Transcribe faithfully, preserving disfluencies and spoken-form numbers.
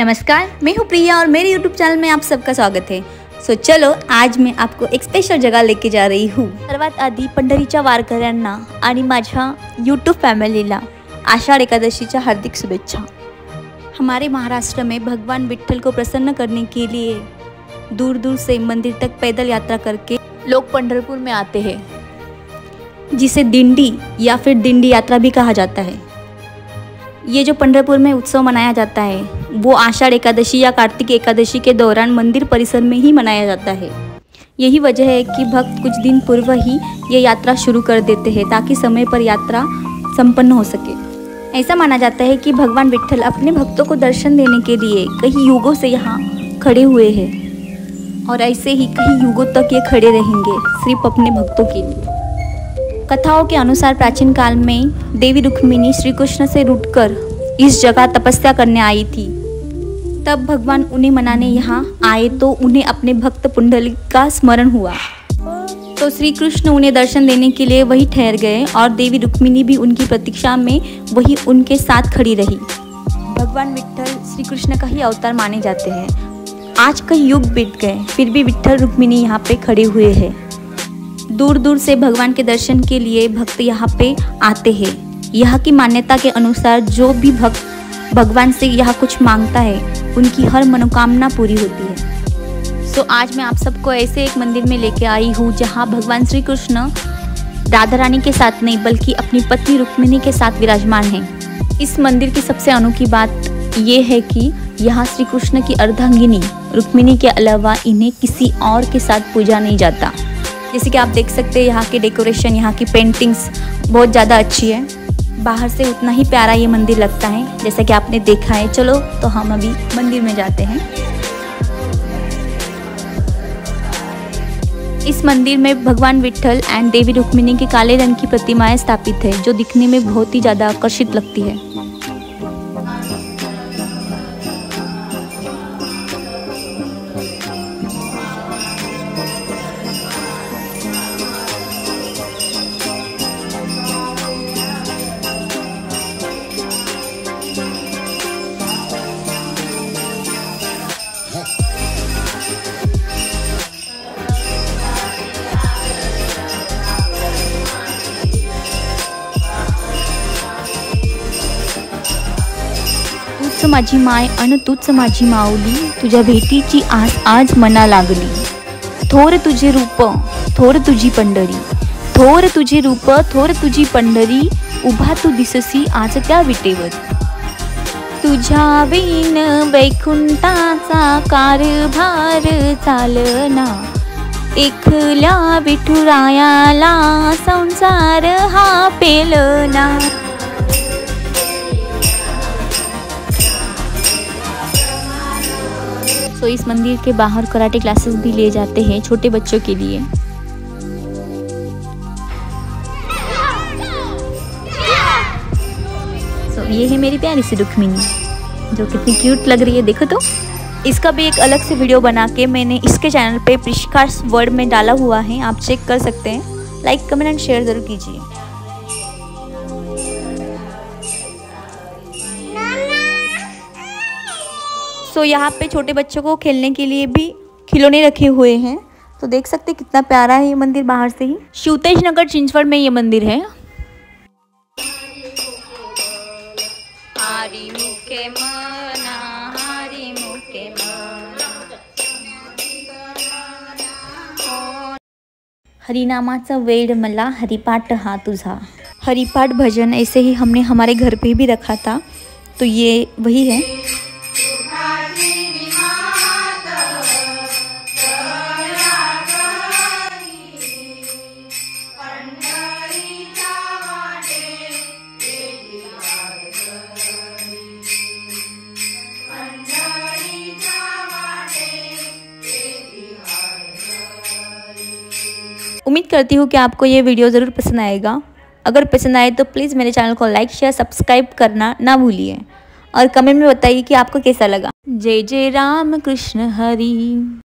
नमस्कार, मैं हूँ प्रिया और मेरे YouTube चैनल में आप सबका स्वागत है। सो so, चलो आज मैं आपको एक स्पेशल जगह लेके जा रही हूँ। सर्वात आधी पंढरीच्या वारकऱ्यांना आणि माझ्या YouTube फॅमिलीला आषाढ़ एकादशीच्या हार्दिक शुभेच्छा। हमारे महाराष्ट्र में भगवान विठ्ठल को प्रसन्न करने के लिए दूर दूर से मंदिर तक पैदल यात्रा करके लोग पंढरपुर में आते हैं, जिसे दिंडी या फिर दिंडी यात्रा भी कहा जाता है। ये जो पंढरपुर में उत्सव मनाया जाता है वो आषाढ़ एकादशी या कार्तिक एकादशी के दौरान मंदिर परिसर में ही मनाया जाता है। यही वजह है कि भक्त कुछ दिन पूर्व ही ये यात्रा शुरू कर देते हैं ताकि समय पर यात्रा संपन्न हो सके। ऐसा माना जाता है कि भगवान विठ्ठल अपने भक्तों को दर्शन देने के लिए कई युगों से यहाँ खड़े हुए हैं और ऐसे ही कई युगों तक ये खड़े रहेंगे सिर्फ अपने भक्तों के लिए। कथाओं के अनुसार प्राचीन काल में देवी रुक्मिणी श्री कृष्ण से रूठकर इस जगह तपस्या करने आई थी। तब भगवान उन्हें मनाने यहाँ आए तो उन्हें अपने भक्त पुंडलिक का स्मरण हुआ, तो श्री कृष्ण उन्हें दर्शन देने के लिए वहीं ठहर गए और देवी रुक्मिणी भी उनकी प्रतीक्षा में वहीं उनके साथ खड़ी रही। भगवान विठ्ठल श्री कृष्ण का ही अवतार माने जाते हैं। आज कई युग बीत गए फिर भी विठ्ठल रुक्मिणी यहाँ पे खड़े हुए हैं। दूर दूर से भगवान के दर्शन के लिए भक्त यहाँ पे आते हैं। यहाँ की मान्यता के अनुसार जो भी भक्त भगवान से यहाँ कुछ मांगता है उनकी हर मनोकामना पूरी होती है। सो आज मैं आप सबको ऐसे एक मंदिर में लेके आई हूँ जहाँ भगवान श्री कृष्ण राधा रानी के साथ नहीं बल्कि अपनी पत्नी रुक्मिणी के साथ विराजमान हैं। इस मंदिर की सबसे अनोखी बात यह है कि यहाँ श्री कृष्ण की अर्धांगिनी रुक्मिणी के अलावा इन्हें किसी और के साथ पूजा नहीं जाता। जैसे कि आप देख सकते हैं यहाँ के डेकोरेशन, यहाँ की पेंटिंग्स बहुत ज़्यादा अच्छी है। बाहर से उतना ही प्यारा ये मंदिर लगता है जैसा कि आपने देखा है। चलो तो हम अभी मंदिर में जाते हैं। इस मंदिर में भगवान विठ्ठल एंड देवी रुक्मिणी के काले रंग की प्रतिमाएं स्थापित है जो दिखने में बहुत ही ज़्यादा आकर्षित लगती है। माझी माय अन तुझ माझी माऊली, तुझ्या भेटीची आस आज मना लागली। थोर तुझे रूप थोर तुझी पंढरी, थोर तुझे रूप थोर तुझी पंढरी, उभा तू दिससी आज त्या विटेवर। तुझ्या विण वैकुंठाचा कारभार चालना, एकल्या विठुरायाला संसार हा पेलना। तो so, इस मंदिर के बाहर कराटे क्लासेस भी लिए जाते हैं छोटे बच्चों के लिए। सो so, ये है मेरी प्यारी सी रुक्मिणी जो कितनी क्यूट लग रही है, देखो तो। इसका भी एक अलग से वीडियो बना के मैंने इसके चैनल पे प्रिशकार्स वर्ड में डाला हुआ है, आप चेक कर सकते हैं। लाइक कमेंट एंड शेयर जरूर कीजिए। तो यहाँ पे छोटे बच्चों को खेलने के लिए भी खिलौने रखे हुए हैं, तो देख सकते कितना प्यारा है ये मंदिर बाहर से ही। शिवतेज नगर चिंचवड़ में ये मंदिर है। हरिनामाचा वेड मला हरिपाठ हा तुझा, हरिपाठ भजन ऐसे ही हमने हमारे घर पे भी रखा था, तो ये वही है। उम्मीद करती हूँ कि आपको ये वीडियो ज़रूर पसंद आएगा। अगर पसंद आए तो प्लीज़ मेरे चैनल को लाइक शेयर सब्सक्राइब करना ना भूलिए और कमेंट में बताइए कि आपको कैसा लगा। जय जय राम कृष्ण हरी।